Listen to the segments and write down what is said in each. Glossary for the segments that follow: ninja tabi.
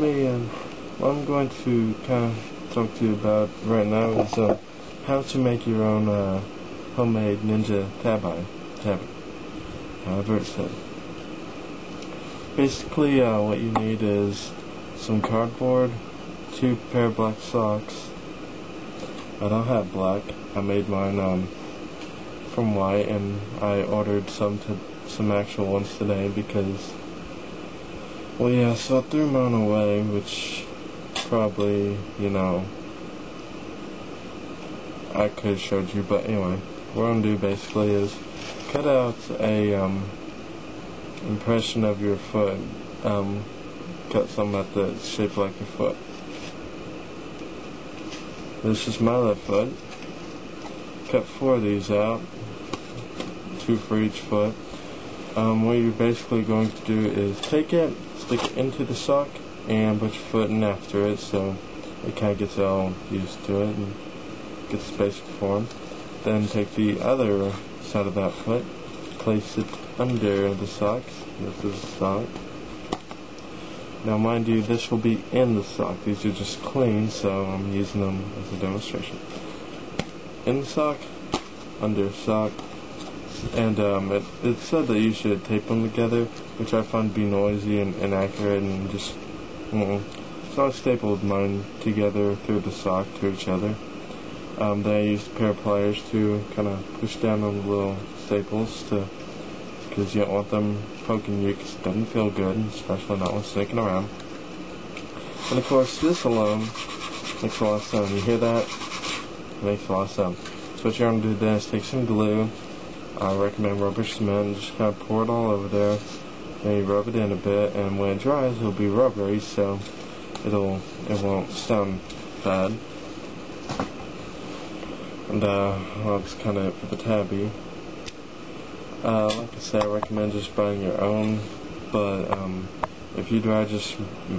Me, what I'm going to kind of talk to you about right now is how to make your own homemade ninja tabi. Basically, what you need is some cardboard, 2 pair of black socks. I don't have black. I made mine from white, and I ordered some actual ones today because. Well, yeah, so I threw mine away, which probably, you know, I could have showed you, but anyway, what I'm going to do basically is cut out a impression of your foot, cut something out that's shaped like your foot. This is my left foot. Cut 4 of these out, 2 for each foot. What you're basically going to do is take it, stick it into the sock, and put your foot in after it so it kind of gets all used to it and gets the basic form. Then take the other side of that foot, place it under the socks. This is the sock. Now mind you, this will be in the sock. These are just clean, so I'm using them as a demonstration. In the sock, under sock. And it said that you should tape them together, which I find to be noisy and inaccurate, and just so I stapled mine together through the sock to each other. Then I used a pair of pliers to kind of push down on the little staples because you don't want them poking you because it doesn't feel good, especially not when sneaking around. And of course, this alone makes a lot of sound. You hear that? It makes a lot of sound. So what you're going to do then is take some glue. I recommend rubber cement, just kind of pour it all over there, then you rub it in a bit, and when it dries it'll be rubbery, so it won't sound bad. And that's kind of it for the tabi. Like I said, I recommend just buying your own, but if you try just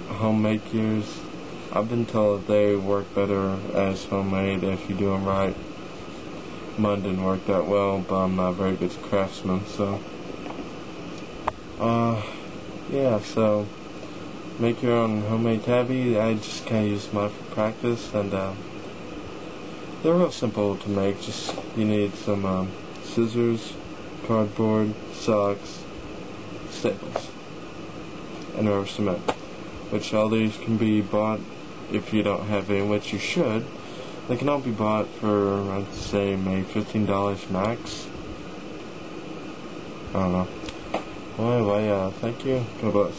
homemade yours, I've been told they work better as homemade if you do them right. Mine didn't work that well, but I'm not very good craftsman, so yeah, so make your own homemade tabi. I just kinda use mine for practice, and they're real simple to make. Just you need some scissors, cardboard, socks, staples, and rubber cement. Which all these can be bought if you don't have any, which you should. They can all be bought for, I'd say, maybe $15 max. I don't know. Well, anyway, thank you. God bless.